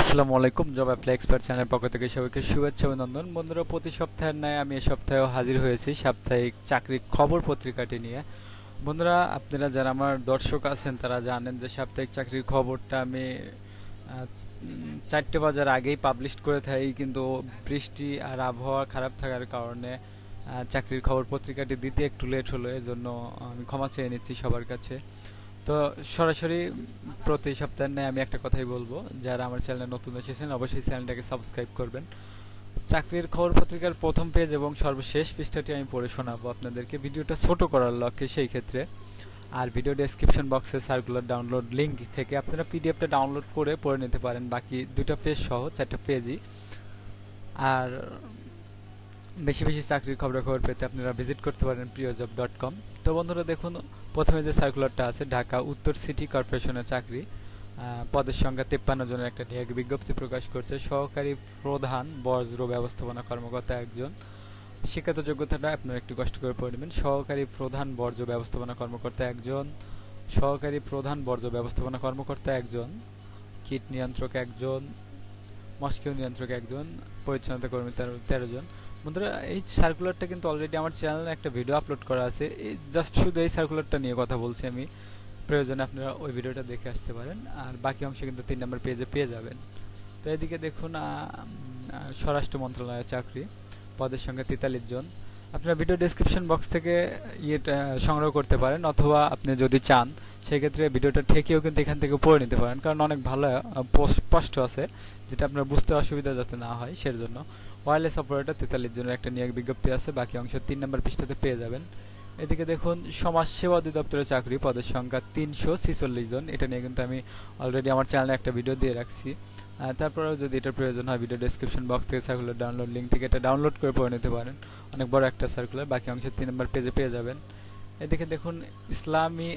আসসালামু আলাইকুম জবা ফ্লেক্স পার চ্যানেলের পক্ষ থেকে সবাইকে শুভেচ্ছা অভিনন্দন বন্ধুরা প্রতি সপ্তাহের ন্যায় আমি এই সপ্তাহেও হাজির হয়েছি সাপ্তাহিক চাকরির খবর পত্রিকাটি নিয়ে বন্ধুরা আপনারা যারা আমার দর্শক আছেন তারা জানেন যে সাপ্তাহিক চাকরির খবরটা আমি ৪টা বাজার আগেই পাবলিশ করে থাকি কিন্তু বৃষ্টি আর আবহাওয়া খারাপ থাকার কারণে চাকরির খবর পত্রিকাটি দিতে একটু লেট হলো এজন্য আমি ক্ষমা চেয়ে নিচ্ছি সবার কাছে তো সরাসরি প্রতি সপ্তাহে আমি একটা কথাই বলবো যারা আমার চ্যানেলে নতুন এসেছেন অবশ্যই চ্যানেলটাকে সাবস্ক্রাইব করবেন চাকরির খবর পত্রিকার প্রথম পেজ এবং সর্বশেষ পৃষ্ঠাটি আমি পড়ে শোনাবো আপনাদেরকে ভিডিওটা ছোট করার লক্ষ্যে সেই ক্ষেত্রে আর ভিডিও ডেসক্রিপশন বক্সে সার্কুলার ডাউনলোড লিংক থেকে আপনারা পিডিএফটা ডাউনলোড করে পড়ে নিতে পারেন বাকি দুটো পেজ সহ 4টা পেজই আর বেশি বেশি চাকরির খবর পেতে আপনারা ভিজিট করতে পারেন priyojob.com তো বন্ধুরা দেখুন প্রথমে যে সার্কুলারটা আছে ঢাকা উত্তর সিটি কর্পোরেশনের চাকরি পদের সংখ্যা 53 জনের একটা নিয়োগ বিজ্ঞপ্তি প্রকাশ করছে সহকারী প্রধান বর্জ্য ব্যবস্থাপনা কর্মকর্তা একজন শিক্ষাগত যোগ্যতাটা আপনারা একটু কষ্ট করে পড়ে নেবেন সহকারী প্রধান বর্জ্য ব্যবস্থাপনা কর্মকর্তা একজন সহকারী প্রধান বর্জ্য ব্যবস্থাপনা কর্মকর্তা একজন কীট নিয়ন্ত্রক একজন মস্কিউ নিয়ন্ত্রক একজন পরিচ্ছন্নতা কর্মী 13 জন বন্ধুরা এই সার্কুলারটা কিন্তু অলরেডি আমার চ্যানেলে একটা ভিডিও আপলোড করা আছে জাস্ট শুধু এই সার্কুলারটা নিয়ে কথা বলছি আমি প্রয়োজনে আপনারা ওই ভিডিওটা দেখে আসতে পারেন আর বাকি অংশ কিন্তু 3 নম্বর পেজে পেয়ে যাবেন তো এদিকে দেখুন স্বরাষ্ট্র মন্ত্রণালয়ের চাকরি পদের সংখ্যা 43 জন আপনারা ভিডিও ডেসক্রিপশন বক্স থেকে এটা সংগ্রহ করতে পারেন অথবা আপনি যদি চান সেই ক্ষেত্রে ভিডিওটা ঠেকেও কিন্তু এখান থেকে পড়ে নিতে পারেন কারণ অনেক ভালো স্পষ্ট আছে যেটা আপনারা বুঝতে অসুবিধা যাতে না হয় সের জন্য ওয়্যারলেস অপারেটর 43 জনের একটা নিয়োগ বিজ্ঞপ্তি আছে বাকি অংশ 3 নম্বর পৃষ্ঠাতে পেয়ে যাবেন এদিকে দেখুন সমাজ সেবা অধিদপ্তরের চাকরি পদের সংখ্যা 346 জন এটা নিয়ে কিন্তু আমি অলরেডি আমার চ্যানেলে একটা ভিডিও দিয়ে রাখছি তারপরে যদি এটা প্রয়োজন হয় ভিডিও ডেসক্রিপশন বক্স থেকে সার্কুলার ডাউনলোড লিংক থেকে এটা ডাউনলোড করে পড়ে নিতে পারেন অনেক বড় একটা সার্কুলার বাকি অংশ 3 নম্বর পেজে পেয়ে যাবেন এদিকে দেখুন ইসলামী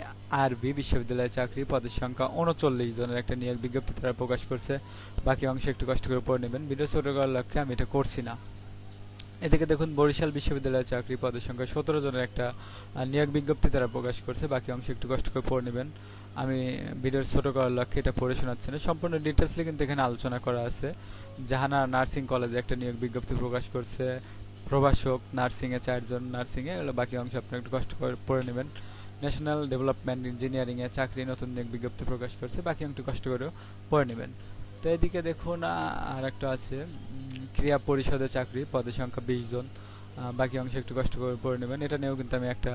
আরবি বিশ্ববিদ্যালয়ের চাকরি পদের সংখ্যা 39 জনের একটা নিয়োগ বিজ্ঞপ্তি তারা প্রকাশ করছে বাকি অংশ একটু কষ্ট করে পড়ে নেবেন ভিডিও ছোট করার লক্ষ্যে আমি এটা করছি না এদিকে দেখুন বরিশাল বিশ্ববিদ্যালয়ের চাকরি পদের সংখ্যা 17 জনের একটা নিয়োগ বিজ্ঞপ্তি তারা প্রকাশ করছে বাকি অংশ একটু কষ্ট করে পড়ে নেবেন আমি ভিডিও ছোট করার লক্ষ্যে এটা পড়ে শোনাচ্ছি না সম্পূর্ণ ডিটেইলসলি কিন্তু এখানে আলোচনা করা আছে জাহানারা নার্সিং কলেজে একটা নিয়োগ বিজ্ঞপ্তি প্রকাশ করছে প্রভাষক নার্সিং এ 4 জন নার্সিং এ হলো বাকি অংশ আপনারা একটু কষ্ট করে পড়ে নেবেন ন্যাশনাল ডেভেলপমেন্ট ইঞ্জিনিয়ারিং এ চাকরি নতুন নিয়োগ বিজ্ঞপ্তি প্রকাশ করছে বাকি অংশ একটু কষ্ট করে পড়ে নেবেন তো এদিকে দেখুন আরেকটা আছে ক্রীড়া পরিষদের চাকরি পদের সংখ্যা 20 জন বাকি অংশ একটু কষ্ট করে পড়ে নেবেন এটা নিয়েও কিন্তু আমি একটা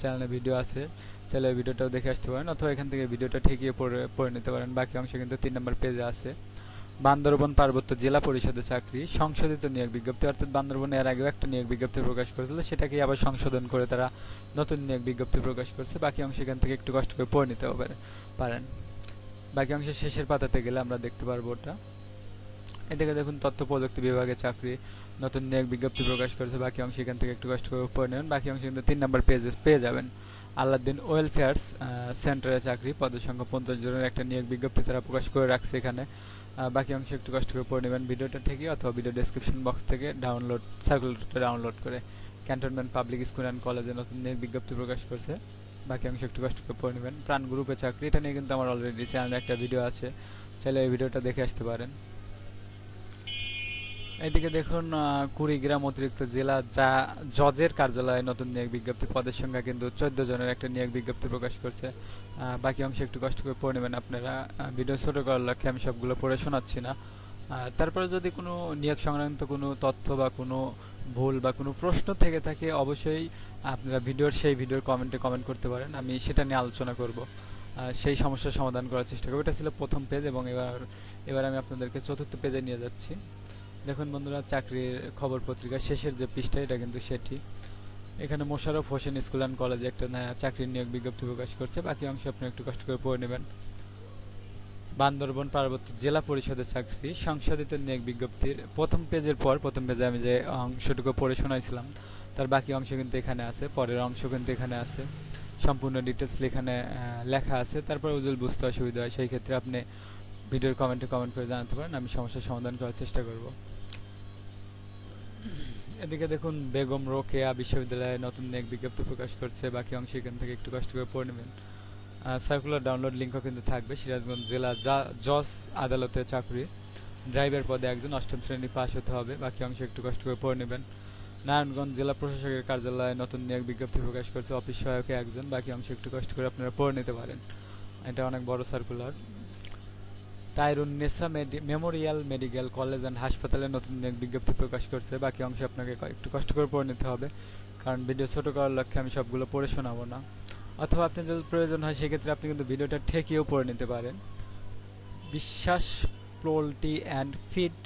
চ্যানেলে ভিডিও আছে চ্যানেলে ভিডিওটাও দেখে আসতে পারেন অথবা এখান থেকে ভিডিওটা ঠেকিয়ে পড়ে নিতে পারেন বাকি অংশ কিন্তু 3 নম্বর পেজে আছে বান্দরবান পার্বত্য জেলা পরিষদের চাকরি সংশোধিত নিয়োগ বিজ্ঞপ্তি অর্থাৎ বান্দরবানে এর আগেও একটা নিয়োগ বিজ্ঞপ্তি প্রকাশ করেছিল সেটাকে আবার সংশোধন করে তারা নতুন নিয়োগ বিজ্ঞপ্তি প্রকাশ করছে বাকি অংশ এখান থেকে একটু কষ্ট করে পড়ে নিতে পারেন বাকি অংশ শেষের পাতাতে গেলে আমরা দেখতে পারবো ওটা এদিকে দেখুন তথ্য প্রযুক্তি বিভাগে চাকরি নতুন নিয়োগ বিজ্ঞপ্তি প্রকাশ করেছে বাকি অংশ এখান থেকে একটু কষ্ট করে পড়ে নেবেন বাকি অংশ কিন্তু 3 নম্বর পেজে পেয়ে যাবেন আলাদিন ওয়েলফেয়ার সেন্টারে চাকরি পদের সংখ্যা 50 জনের একটা নিয়োগ বিজ্ঞপ্তি তারা প্রকাশ করে রাখছে এখানে বাকি অংশ একটু কষ্ট করে পড়ে নেবেন ভিডিওটা থেকে অথবা ভিডিও ডেসক্রিপশন বক্স থেকে ডাউনলোড সার্কুলারটা ডাউনলোড করে ক্যান্টনমেন্ট পাবলিক স্কুল অ্যান্ড কলেজে নতুন নিয়োগ বিজ্ঞপ্তি প্রকাশ করছে বাকি অংশ একটু কষ্ট করে পড়ে নেবেন প্রাণ গ্রুপে চাকরি এটা নিয়ে কিন্তু আমার অলরেডি চ্যানেলে একটা ভিডিও আছে চাইলে এই ভিডিওটা দেখে আসতে পারেন এদিকে দেখুন কুড়িগ্রাম অতিরিক্ত জেলা জজের কার্যালয়ে নতুন নিয়োগ বিজ্ঞপ্তি পদের সংখ্যা কিন্তু 14 জনের একটা নিয়োগ বিজ্ঞপ্তি প্রকাশ করছে বাকি অংশ একটু কষ্ট করে পড়ে নেবেন আপনারা ভিডিও ছোট করার লক্ষ্যে আমি সবগুলো পড়ে শোনাচ্ছি না তারপরে যদি কোনো নিয়োগ সংক্রান্ত কোনো তথ্য বা কোনো ভুল বা কোনো প্রশ্ন থেকে থাকে অবশ্যই আপনারা সেই ভিডিওর কমেন্টে করতে পারেন আমি সেটা নিয়ে আলোচনা করব সেই সমস্যার সমাধান করার চেষ্টা করব এটা ছিল প্রথম পেজ এবং এবার আমি আপনাদেরকে চতুর্থ পেজে নিয়ে যাচ্ছি দেখুন বন্ধুরা চাকরির খবর পত্রিকা শেষের যে পৃষ্ঠা এটা কিন্তু সেটি এখানে মোশাররফ হোসেন স্কুল অ্যান্ড কলেজে একটা চাকরির নিয়োগ বিজ্ঞপ্তি প্রকাশ করছে বাকি অংশ আপনি একটু কষ্ট করে পড়ে নেবেন বান্দরবান পার্বত্য জেলা পরিষদের চাকরি সংশোধিত নিয়োগ বিজ্ঞপ্তির প্রথম পেজে আমি যে অংশটুকু পড়ে শোনাইছিলাম তার বাকি অংশ কিন্তু এখানে আছে পরের অংশ কিন্তু এখানে আছে সম্পূর্ণ ডিটেলস এখানে লেখা আছে তারপর বুঝতে অসুবিধা হয় সেই ক্ষেত্রে আপনি ভিডিওর কমেন্ট করে জানাতে পারেন আমি সমস্যার সমাধান করার চেষ্টা করব এদিকে দেখুন বেগম রোকেয়া বিশ্ববিদ্যালয়ে নতুন নিয়োগ বিজ্ঞপ্তি প্রকাশ করছে বাকি অংশ এখান থেকে একটু কষ্ট করে পড়ে নেবেন সার্কুলার ডাউনলোড লিঙ্কও কিন্তু থাকবে সিরাজগঞ্জ জেলা জজ আদালতে চাকরি ড্রাইভার পদে একজন অষ্টম শ্রেণী পাস হতে হবে বাকি অংশ একটু কষ্ট করে পড়ে নেবেন নারায়ণগঞ্জ জেলা প্রশাসকের কার্যালয়ে নতুন নিয়োগ বিজ্ঞপ্তি প্রকাশ করেছে অফিস সহায়ক একজন বাকি অংশ একটু কষ্ট করে আপনারা পড়ে নিতে পারেন এটা অনেক বড় circular Tairun Nessa memorial medical college and হাসপাতালে নতুন নিয়োগ বিজ্ঞপ্তি প্রকাশ করেছে বাকি অংশ আপনাকে একটু কষ্ট করে পড়ে নিতে হবে কারণ ভিডিও ছোট করার লক্ষ্যে আমি সবগুলো পড়ে শোনাবো না অথবা আপনাদের যদি প্রয়োজন হয় সেই ক্ষেত্রে আপনি কিন্তু ভিডিওটা ঠেকিয়েও পড়ে নিতে পারেন বিশ্বাস পোলটি এন্ড ফিট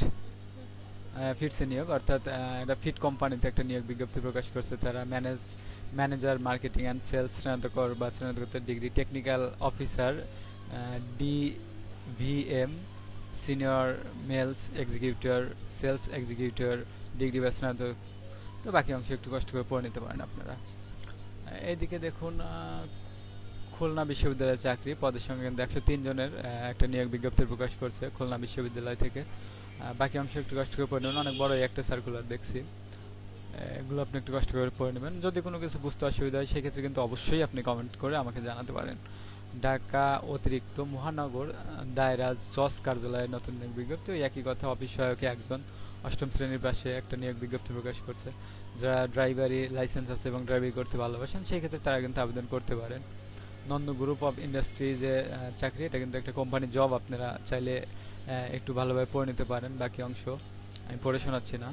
নিয়োগ অর্থাৎ এটা ফিট কোম্পানিতে একটা নিয়োগ বিজ্ঞপ্তি প্রকাশ করেছে তারা ম্যানেজার মার্কেটিং এন্ড সেলস স্নাতকর বা স্নাতকোত্তর degree technical officer DVM senior মেলস executor sales executor degree বা স্নাতক তো বাকি অংশ একটু কষ্ট করে পড়ে নিতে পারেন আপনারা এইদিকে দেখুন খুলনা বিশ্ববিদ্যালয়ের চাকরি পদের সঙ্গে 103 জনের একটা নিয়োগ বিজ্ঞপ্তি প্রকাশ করেছে খুলনা বিশ্ববিদ্যালয় থেকে বাকি অংশ একটু কষ্ট করে পড়ে নেবেন অনেক বড় একটা সার্কুলার দেখছি এগুলো আপনি একটু কষ্ট করে পড়ে নেবেন যদি কোনো কিছু বুঝতে অসুবিধা হয় সেই ক্ষেত্রে কিন্তু অবশ্যই আপনি কমেন্ট করে আমাকে জানাতে পারেন ঢাকা অতিরিক্ত মহানগর দায়রা জজ কার্যালয়ের নতুন নিয়োগ বিজ্ঞপ্তি একই কথা অফিস সহায়ক একজন অষ্টম শ্রেণীর পাশে একটা নিয়োগ বিজ্ঞপ্তি প্রকাশ করেছে যারা ড্রাইভারি লাইসেন্স আছে এবং ড্রাইভিং করতে ভালোবাসেন সেই ক্ষেত্রে তারা কিন্তু আবেদন করতে পারেন Nonu Group of Industries চাকরি এটা কিন্তু একটা কোম্পানি জব আপনারা চাইলে একটু ভালোভাবে পড়ে নিতে পারেন বাকি অংশ আমি পড়ে শোনাচ্ছি না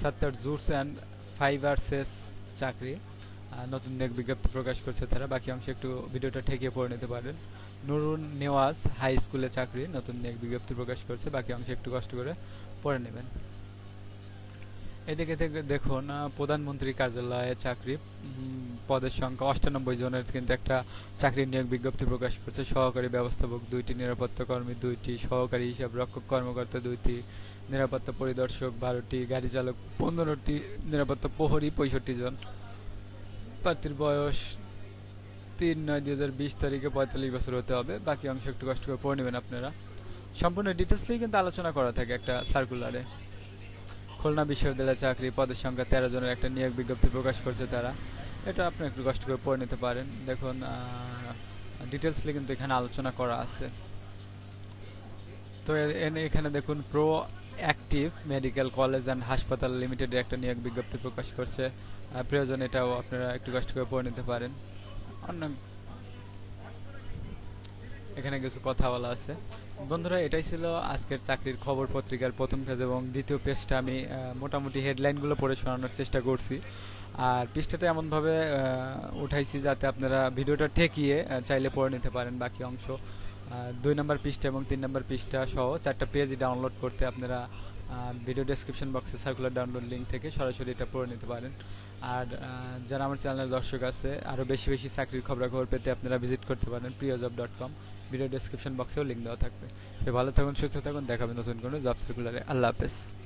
Saptahik Joots and Fibers চাকরি নতুন নিয়োগ বিজ্ঞপ্তি প্রকাশ করেছে তারা বাকি অংশ একটু ভিডিওটা ঠেকিয়ে পড়ে নিতে পারেন Nurun Newas High School এ চাকরি নতুন নিয়োগ বিজ্ঞপ্তি প্রকাশ করেছে বাকি অংশ একটু কষ্ট করে পড়ে নেবেন এদিকে দেখুন প্রধানমন্ত্রী কার্যালয়ে চাকরি পদের সংখ্যা 98 জনের কিন্তু একটা চাকরির নিয়োগ বিজ্ঞপ্তি প্রকাশ করেছে সহকারী ব্যবস্থাপক 2টি নিরাপত্তা কর্মী 2টি সহকারী হিসাবরক্ষক কর্মকর্তা 2টি নিরাপত্তা পরিদর্শক 12টি গাড়ি চালক 15টি নিরাপত্তা প্রহরী 65 জন প্রার্থীর বয়স 3/9/2020 তারিখে 45 বছর হতে হবে বাকি অংশ একটু কষ্ট করে পড়ে নেবেন আপনারা সম্পূর্ণ ডিটেইলসলি কিন্তু আলোচনা করা থাকে একটা সার্কুলারে খুলনা বিশ্ববিদ্যালয়ের চাকরি পদের সংখ্যা 13 জনের একটা নিয়োগ বিজ্ঞপ্তি প্রকাশ করেছে তারা এটা আপনি একটু কষ্ট করে পড়ে নিতে পারেন দেখুন ডিটেইলস লিখে কিন্তু এখানে আলোচনা করা আছে তো এখানে দেখুন pro active medical college and হাসপাতাল লিমিটেড একটা নিয়োগ বিজ্ঞপ্তি প্রকাশ করছে প্রয়োজন এটাও আপনারা একটু কষ্ট করে পড়ে নিতে পারেন এখানে কিছু কথা বলা আছে বন্ধুরা এটাই ছিল আজকের চাকরির খবর পত্রিকার প্রথম পেজ এবং দ্বিতীয় পেজটা আমি মোটামুটি হেডলাইনগুলো পড়ে শোনানোর চেষ্টা করছি আর পেজটাতে এমন ভাবে উঠাইছি যাতে আপনারা ভিডিওটা ঠেকিয়ে চাইলে পড়ে নিতে পারেন বাকি অংশ 2 নম্বর পেজটা এবং 3 নম্বর পেজটা সহ 4টা পেজ ডাউনলোড করতে আপনারা ভিডিও ডেসক্রিপশন বক্সে সার্কুলার ডাউনলোড লিংক থেকে সরাসরি এটা পড়ে নিতে পারেন আর যারা আমার চ্যানেলের দর্শক আছে আরো বেশি বেশি চাকরির খবরাখবর পেতে আপনারা ভিজিট করতে পারেন priyojob.com ভিডিও ডেসক্রিপশন বক্সেও লিংক দেওয়া থাকবে ভালো থাকুন সুস্থ থাকুন দেখা হবে নতুন কোনো জব সার্কুলারে আল্লাহ হাফেজ